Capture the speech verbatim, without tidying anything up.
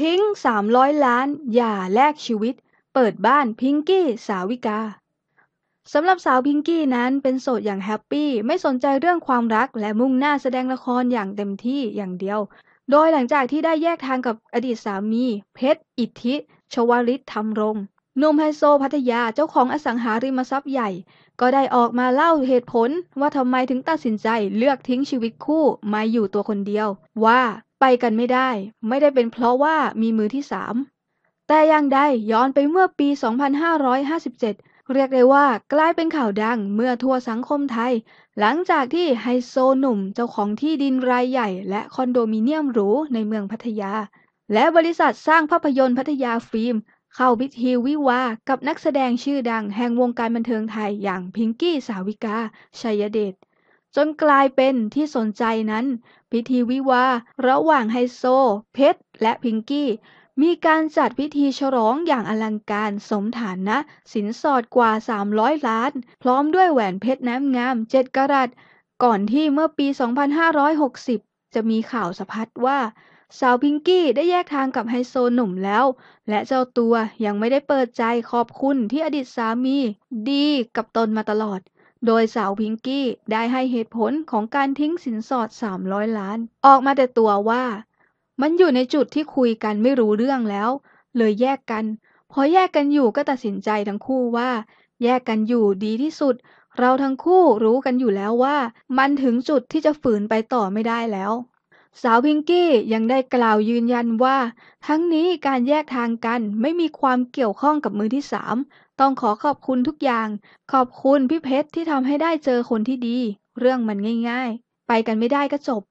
ทิ้งสามร้อยล้านอย่าแลกชีวิตเปิดบ้านพิงกี้สาวิกาสำหรับสาวพิงกี้นั้นเป็นโสดอย่างแฮปปี้ไม่สนใจเรื่องความรักและมุ่งหน้าแสดงละครอย่างเต็มที่อย่างเดียวโดยหลังจากที่ได้แยกทางกับอดีตสามีเพชรอิทธิชวลิตธรรมรงค์หนุ่มไฮโซพัทยาเจ้าของอสังหาริมทรัพย์ใหญ่ก็ได้ออกมาเล่าเหตุผลว่าทำไมถึงตัดสินใจเลือกทิ้งชีวิตคู่มาอยู่ตัวคนเดียวว่าไปกันไม่ได้ไม่ได้เป็นเพราะว่ามีมือที่สามแต่อย่างใดย้อนไปเมื่อปี สองพันห้าร้อยห้าสิบเจ็ดเรียกได้ว่ากลายเป็นข่าวดังเมื่อทั่วสังคมไทยหลังจากที่ไฮโซหนุ่มเจ้าของที่ดินรายใหญ่และคอนโดมิเนียมหรูในเมืองพัทยาและบริษัทสร้างภาพยนตร์พัทยาฟิล์มเข้าพิธีวิวาห์กับนักแสดงชื่อดังแห่งวงการบันเทิงไทยอย่างพิงกี้สาวิกาชัยเดชจนกลายเป็นที่สนใจนั้นพิธีวิวาห์ระหว่างไฮโซเพชรและพิงกี้มีการจัดพิธีฉลองอย่างอลังการสมฐานะสินสอดกว่าสามร้อยล้านพร้อมด้วยแหวนเพชรน้ำงามเจ็ดกะรัตก่อนที่เมื่อปีสองพันห้าร้อยหกสิบจะมีข่าวสะพัดว่าสาวพิงกี้ได้แยกทางกับไฮโซหนุ่มแล้วและเจ้าตัวยังไม่ได้เปิดใจขอบคุณที่อดีตสามีดีกับตนมาตลอดโดยสาวพิงกี้ได้ให้เหตุผลของการทิ้งสินสอดสามร้อยล้านออกมาแต่ตัวว่ามันอยู่ในจุดที่คุยกันไม่รู้เรื่องแล้วเลยแยกกันพอแยกกันอยู่ก็ตัดสินใจทั้งคู่ว่าแยกกันอยู่ดีที่สุดเราทั้งคู่รู้กันอยู่แล้วว่ามันถึงจุดที่จะฝืนไปต่อไม่ได้แล้วสาวพิงกี้ยังได้กล่าวยืนยันว่าทั้งนี้การแยกทางกันไม่มีความเกี่ยวข้องกับมือที่สามต้องขอขอบคุณทุกอย่างขอบคุณพี่เพชรที่ทำให้ได้เจอคนที่ดีเรื่องมันง่ายๆไปกันไม่ได้ก็จบ